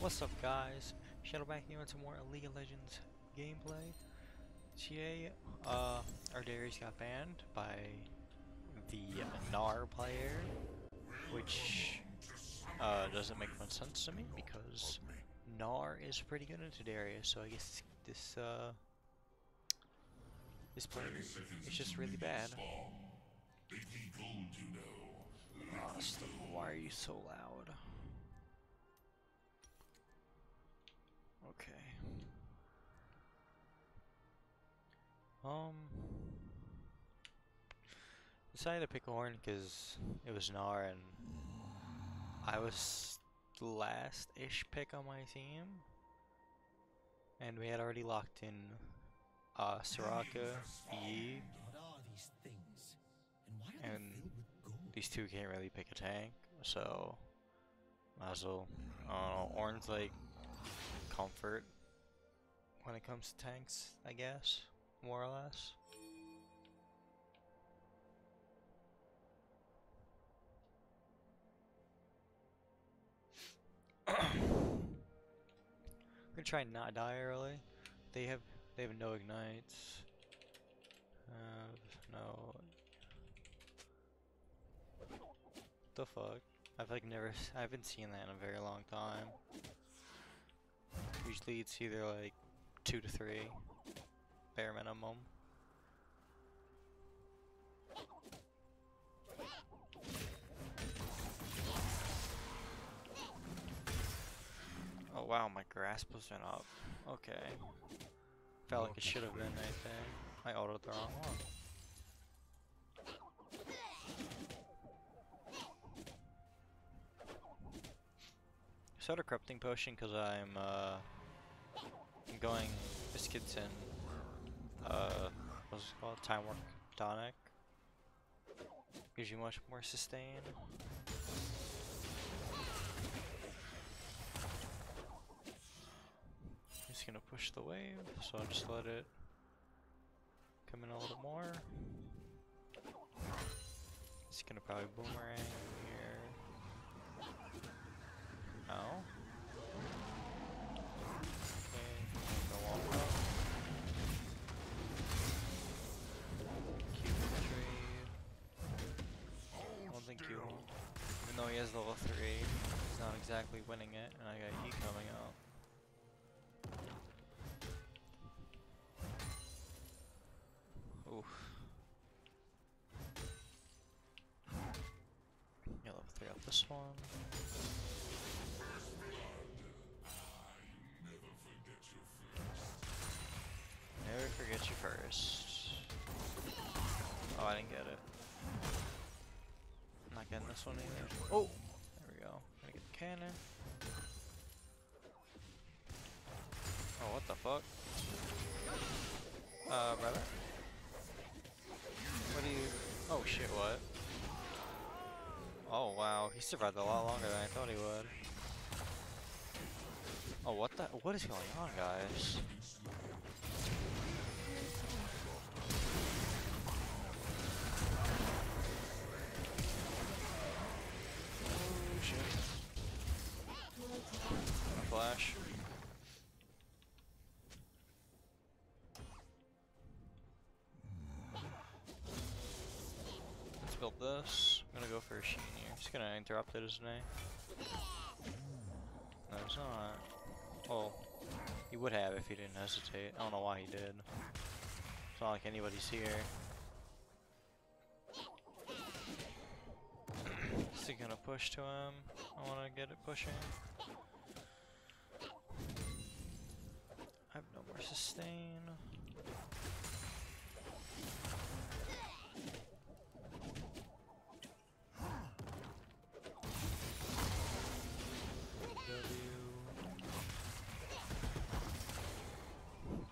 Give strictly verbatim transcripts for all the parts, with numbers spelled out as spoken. What's up, guys? Shadow back here with some more League of Legends gameplay. G A, uh, our Darius got banned by the uh, Gnar player, which uh, doesn't make much sense to me because Gnar is pretty good into Darius, so I guess this uh, this player is just really bad. Oh, so why are you so loud? Okay. Um. Decided to pick Ornn because it was Gnar and I was the last-ish pick on my team, and we had already locked in uh, Soraka, Yi, and these two can't really pick a tank, so might as well. I don't know, Ornn's like comfort when it comes to tanks, I guess, more or less. I'm gonna try and not die early. They have they have no ignites. Have no. The fuck? I've like never. I haven't seen that in a very long time. Usually it's either like two to three, bare minimum. Oh wow, my grasp wasn't up. Okay. Felt like it should have been right there. I autoed the wrong one. I started Corrupting Potion because I'm uh, I'm going biscuits and uh, what's it called? Time Warp Tonic. Gives you much more sustain. It's gonna push the wave, so I'll just let it come in a little more. It's gonna probably boomerang here. No. Okay, go on up. Q trade. I don't think Q. Even though he has level three, he's not exactly winning it, and I got Yi coming out. Oof. Yeah, level three off this one. Never forget you first. Oh, I didn't get it. I'm not getting this one either. Oh! There we go. Gotta get the cannon. Oh, what the fuck? Uh, brother? What do you... Oh shit, what? Oh wow, he survived a lot longer than I thought he would. Oh, what the... What is going on, guys? Oh shit. Flash. Build this. I'm gonna go for a Sheen here. He's gonna interrupt it, isn't he? No, he's not. Oh, he would have if he didn't hesitate. I don't know why he did. It's not like anybody's here. Is he gonna push to him? I wanna get it pushing. I have no more sustain.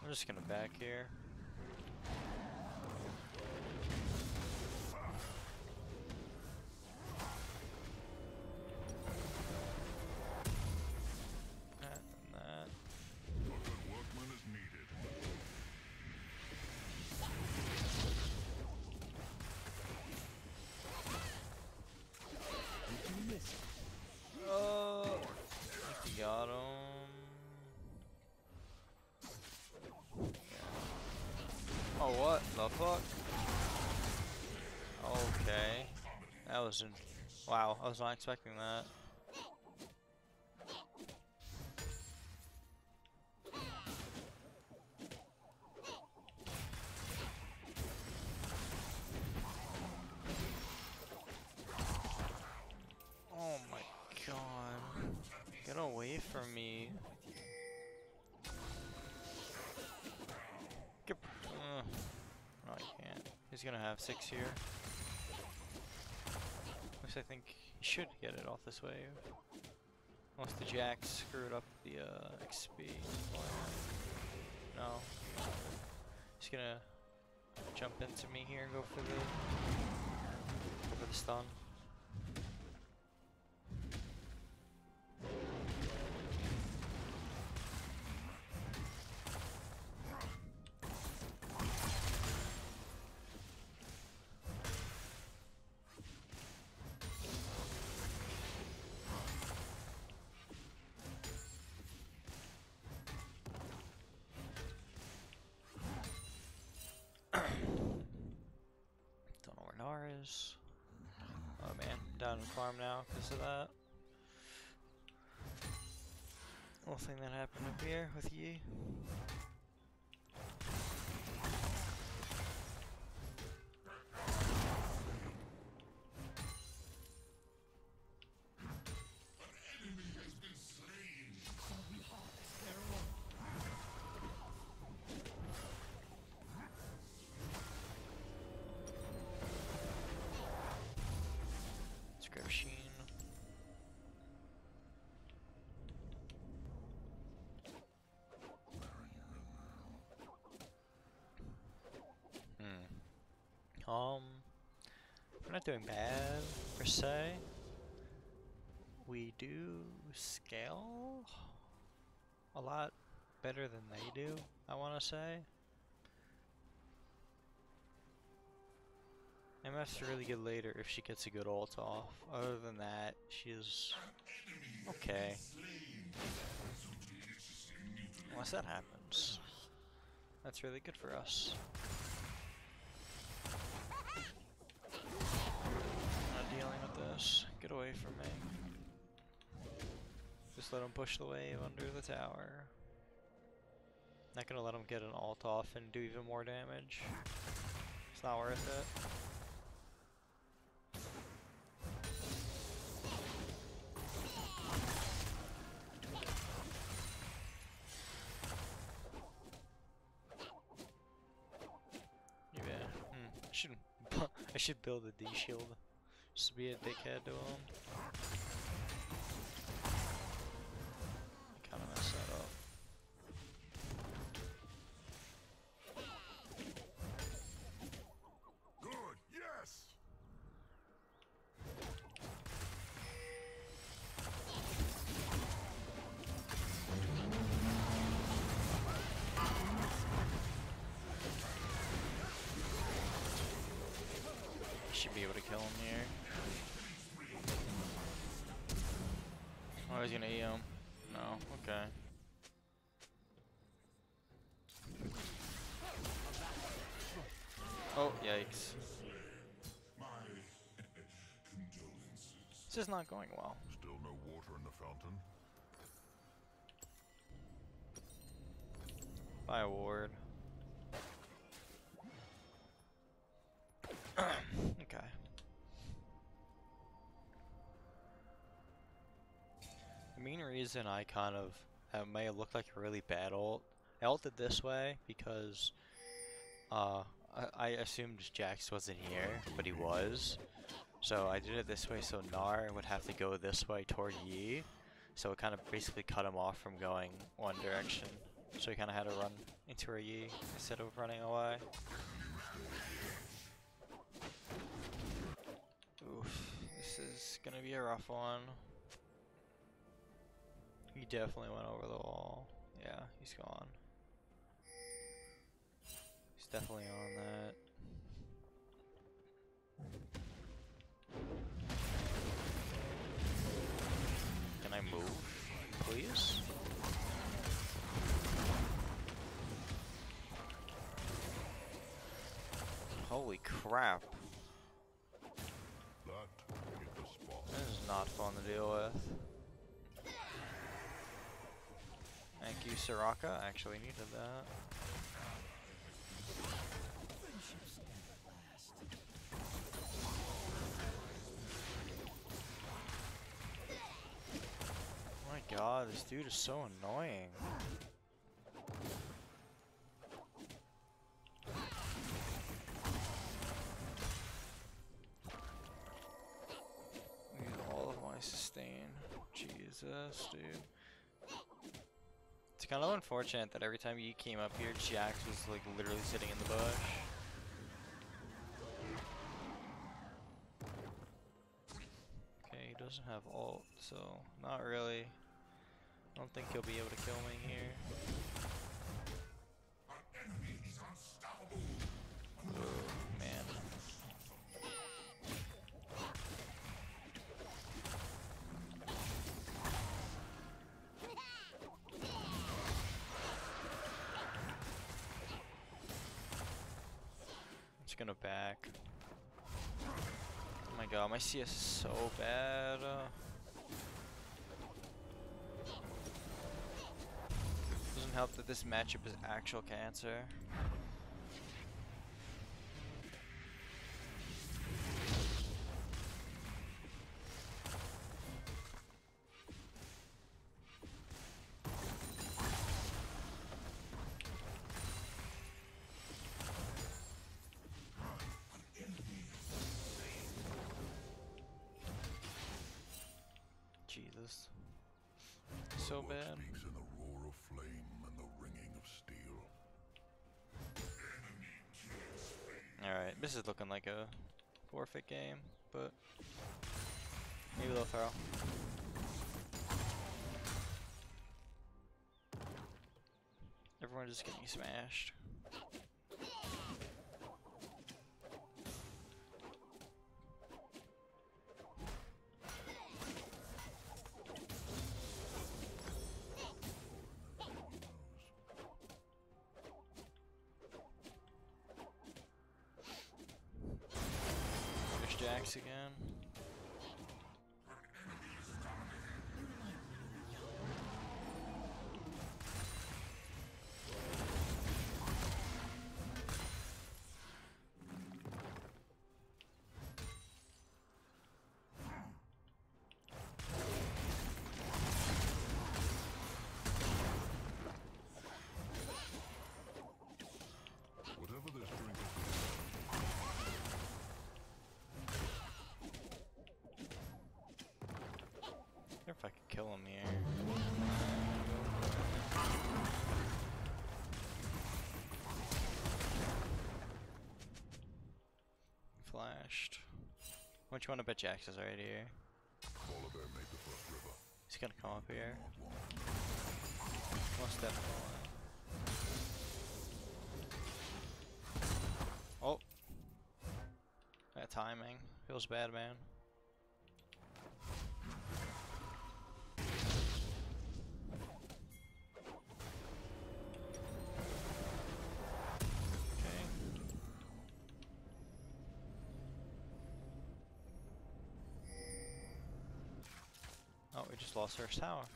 I'm just gonna back here. That and that. Workman is needed. Did you miss? Oh, got him. What the fuck? Okay. That was in. Wow, I was not expecting that. Oh my god. Get away from me. Get, uh, no, I can't. He's gonna have six here. At least I think he should get it off this wave. Unless the Jax screwed up the uh, X P. No. He's gonna jump into me here and go for the, go for the stun. Oh man, I'm down in the farm now because of that. Little thing that happened up here with Yi. Grab Sheen. Hmm. Um, we're not doing bad per se. We do scale a lot better than they do, I want to say. M F's really good later if she gets a good ult off. Other than that, she is okay. Unless that happens. That's really good for us. I'm not dealing with this. Get away from me. Just let him push the wave under the tower. Not gonna let him get an ult off and do even more damage. It's not worth it. I should build a D Shield. Just to be a dickhead to him. I kinda messed that up. Good, yes. Should be able to kill him here. Oh, he's gonna eat him. No, okay. Oh, yikes. This is not going well. Still no water in the fountain. Bye, Ward. Okay. The main reason I kind of it may have looked like a really bad ult. I ulted this way because uh, I, I assumed Jax wasn't here, but he was. So I did it this way so Gnar would have to go this way toward Yi. So it kind of basically cut him off from going one direction. So he kind of had to run into a Yi instead of running away. Oof, this is gonna be a rough one. He definitely went over the wall. Yeah, he's gone. He's definitely on that. Can I move, please? Holy crap. This is not fun to deal with. Thank you, Soraka. I actually needed that. Oh my god, this dude is so annoying. I need all of my sustain. Jesus, dude. It's kind of unfortunate that every time you came up here, Jax was like literally sitting in the bush. Okay, he doesn't have ult, so not really. I don't think he'll be able to kill me here. Oh, man. Gonna back. Oh my god, my C S is so bad. Uh, doesn't help that this matchup is actual cancer. Jesus. So bad. Speaks in the roar of flame and the ringing of steel. Alright, this is looking like a forfeit game, but maybe they'll throw. Everyone just getting smashed. Jax again. Whatever this drink is. I wonder if I could kill him here. Flashed. What do you want to bet Jax is right here? He's gonna come up here. Most definitely. Oh! That timing. Feels bad, man. Oh, we just lost our tower.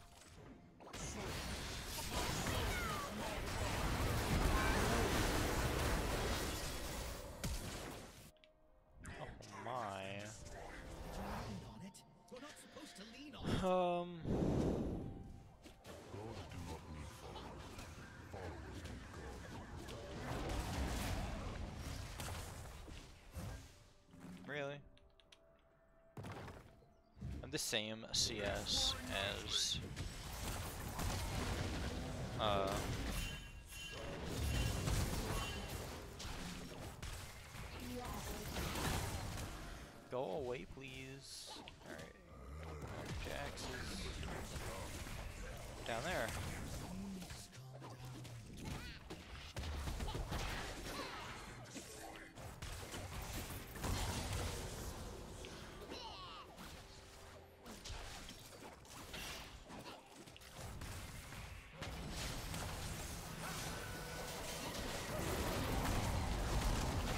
Oh my. Um. Really? The same C S as uh, go away please. Alright, Jax is down there.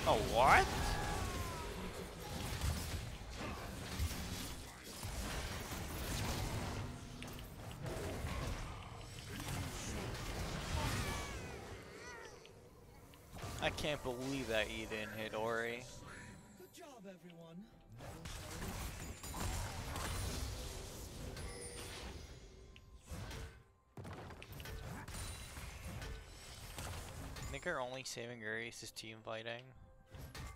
Oh, what? I can't believe that Yi didn't hit Ori. Good job, everyone. I think our only saving grace is team fighting.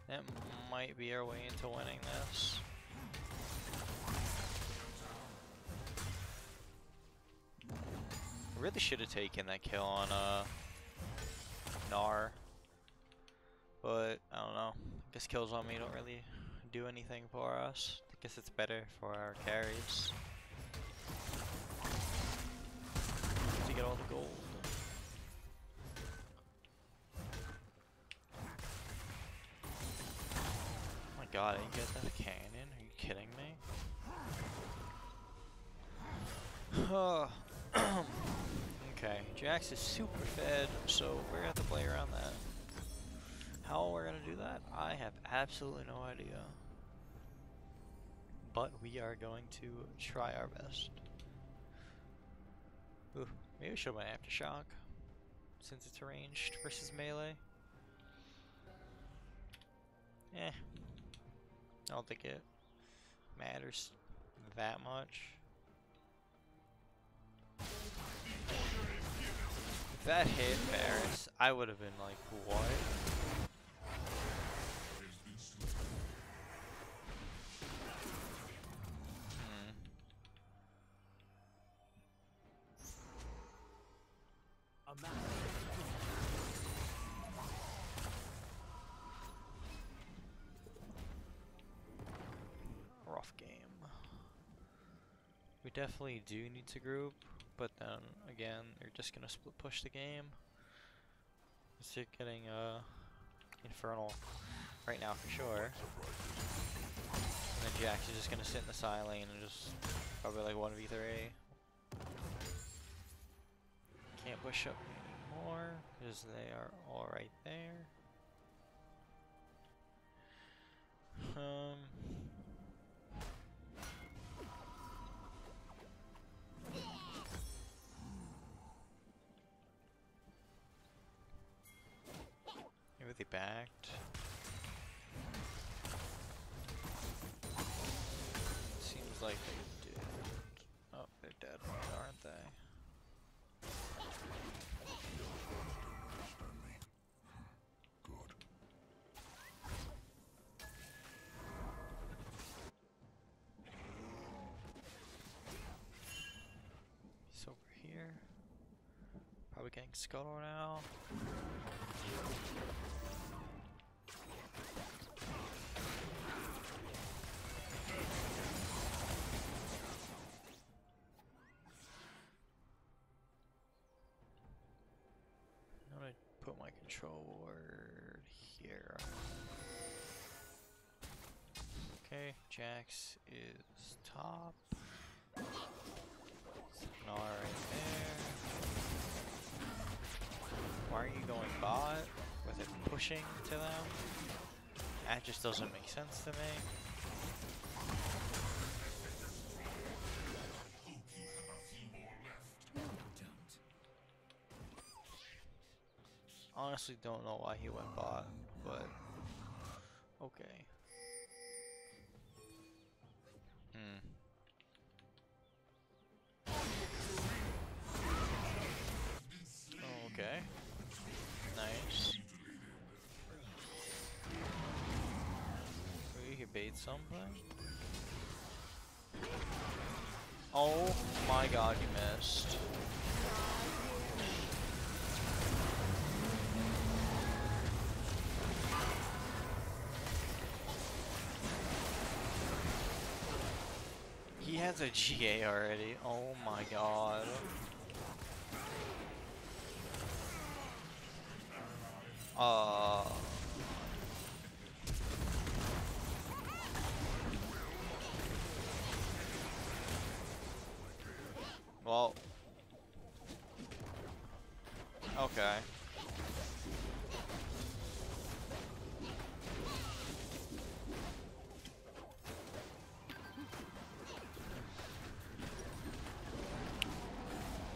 That might be our way into winning this. Really should have taken that kill on uh, Gnar, but I don't know. I guess kills on me don't really do anything for us. I guess it's better for our carries to get all the gold. God, I didn't get that cannon. Are you kidding me? Okay, Jax is super fed, so we're gonna have to play around that. How we're gonna do that, I have absolutely no idea. But we are going to try our best. Ooh, maybe we should have went Aftershock, since it's ranged versus melee. Eh. I don't think it matters that much. If that hit Varus, I would have been like, what? Hmm. A man. We definitely do need to group, but then again, they're just gonna split push the game. So you're getting uh, Infernal right now for sure. And then Jax is just gonna sit in the side lane and just probably like one v three. Can't push up anymore because they are all right there. Um. Maybe they backed. Seems like they did. Oh, they're dead, aren't they? He's over here. Probably getting scuttled now. I'm gonna put my control ward here. Okay, Jax is top. Gnar right there. Why are you going bot with it pushing to them? That just doesn't make sense to me. Honestly, don't know why he went bot, but okay. Hmm. Oh, okay. Nice. Maybe he bait something. Oh my God, you missed. He has a G A already. Oh my God. Uh. Well. Okay.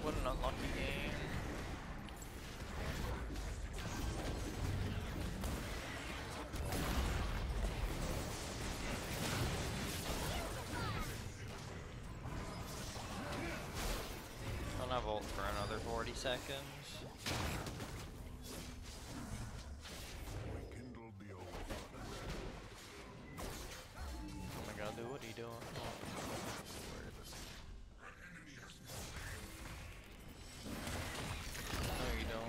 What an unlucky game. ult for another forty seconds. We kindled the old oh my god, dude, what are you doing? What are you doing?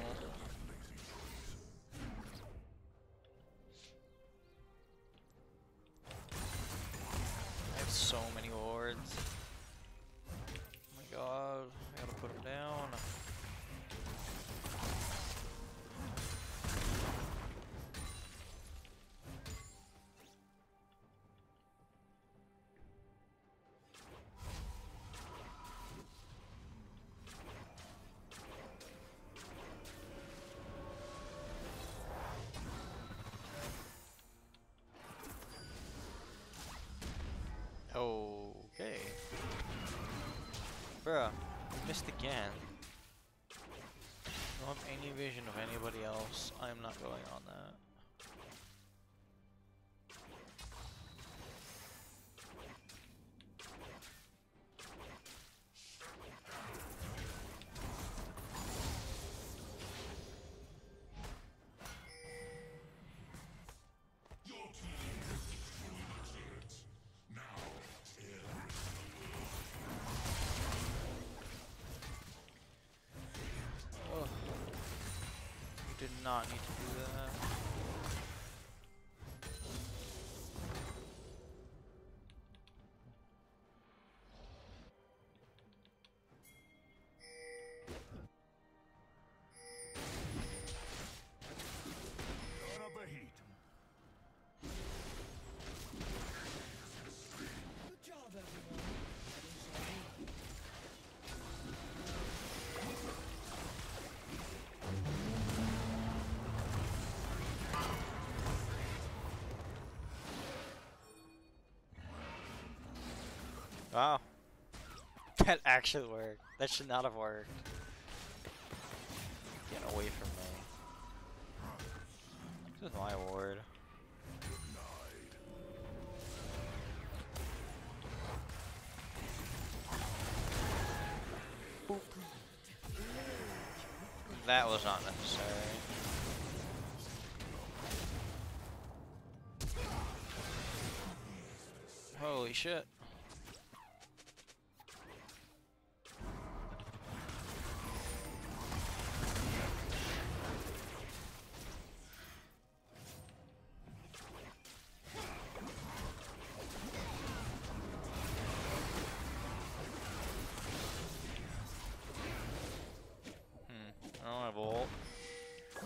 I have so many wards. God, I gotta put him down. Okay. Bruh, I missed again. I don't have any vision of anybody else. I'm not going on that. Did not need to do that. Turn up the heat. Good job, everyone. Wow, that actually worked. That should not have worked. Get away from me. This is my ward. Boop. That was not necessary. Holy shit.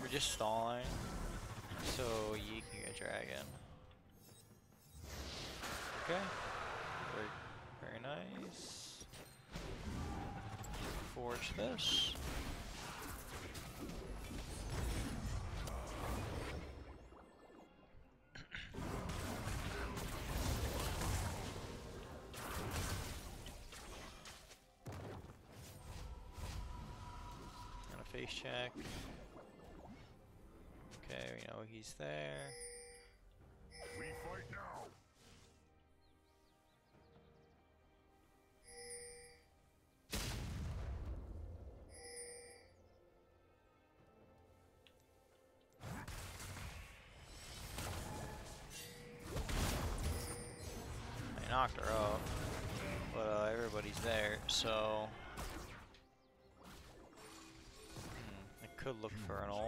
We're just stalling, so Yi can get dragon. Okay, very, very nice. Forge this. And a face check. Okay, we know he's there. We fight now. I knocked her up, but uh, everybody's there, so hmm, I could look for an ult.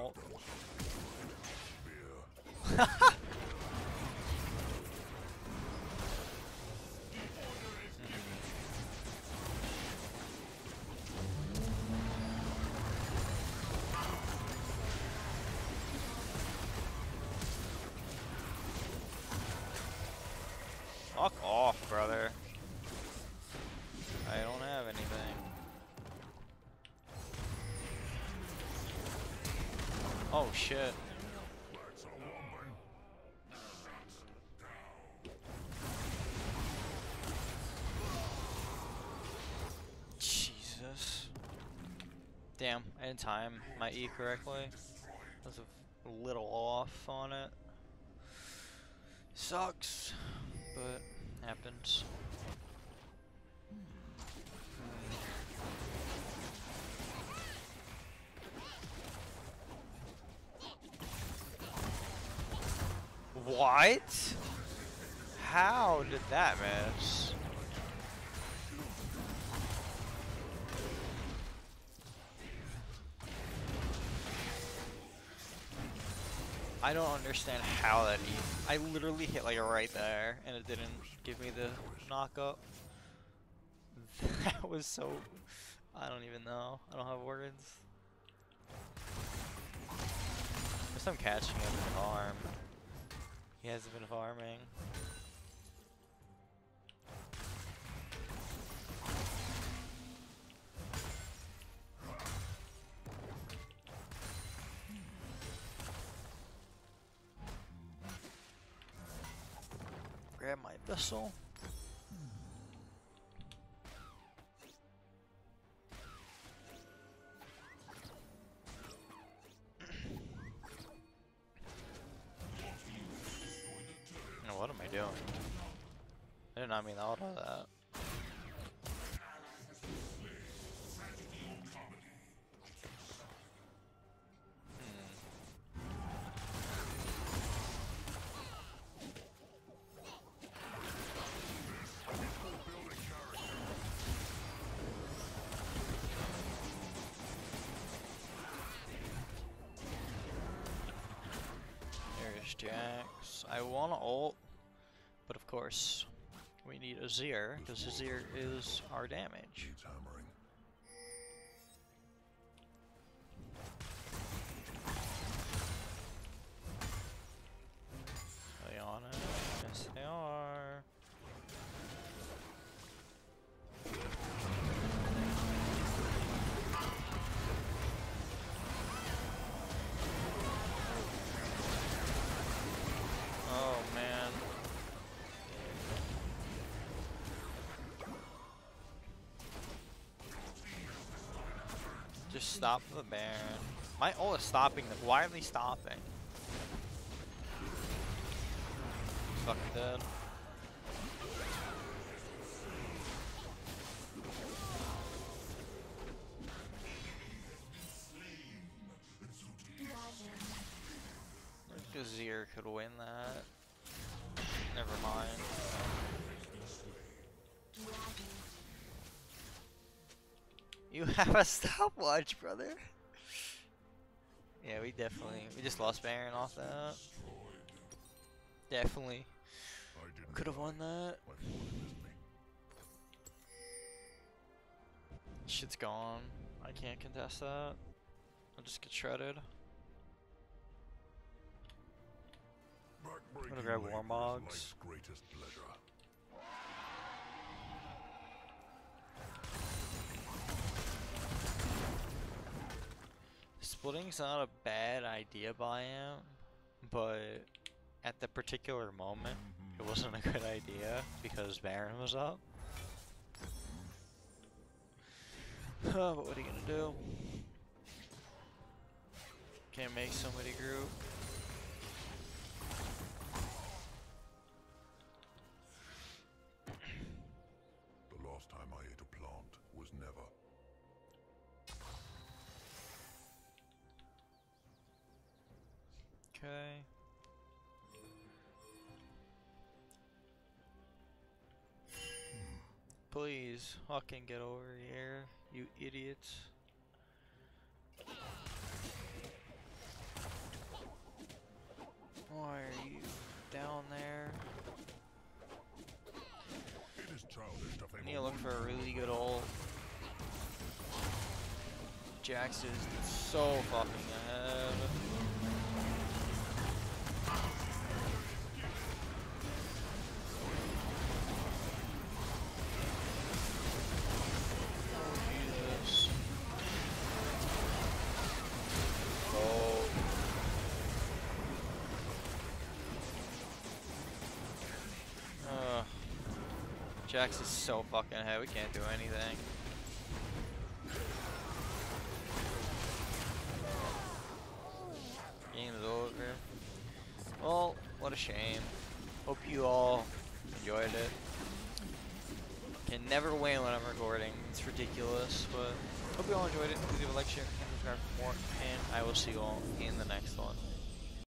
Fuck off, brother. I don't have anything. Oh shit. Damn, I didn't time my E correctly. I was a little off on it. Sucks, but happens. What? How did that miss? I don't understand how that even. I literally hit like right there and it didn't give me the knock up. That was so. I don't even know. I don't have words. There's some catching up in farm. He hasn't been farming. Grab my vessel. What am I doing? I did not mean all of that. Jax. I want to ult, but of course we need Azir, because Azir is our damage. Stay on it. Yes, they are. Just stop the Baron. My ult is stopping them. Why are they stopping? Fucking dead. I think Azir could win that. Never mind. You have a stopwatch, brother. Yeah, we definitely we just lost Baron off that. Definitely could have won that. Shit's gone. I can't contest that. I'll just get shredded. I'm gonna grab War Mogs. Splitting's not a bad idea by him, but at the particular moment, it wasn't a good idea because Baron was up. Oh, but what are you gonna do? Can't make somebody group. The last time I ate a plant was never. Okay. Please, fucking get over here, you idiots. Why are you down there? I need to look for a really good ult. Jax is so fucking ahead. Jax is so fucking ahead, we can't do anything. Game's over. Well, what a shame. Hope you all enjoyed it. Can never win when I'm recording, it's ridiculous, but hope you all enjoyed it. Please leave a like, share, and subscribe for more, and I will see you all in the next one.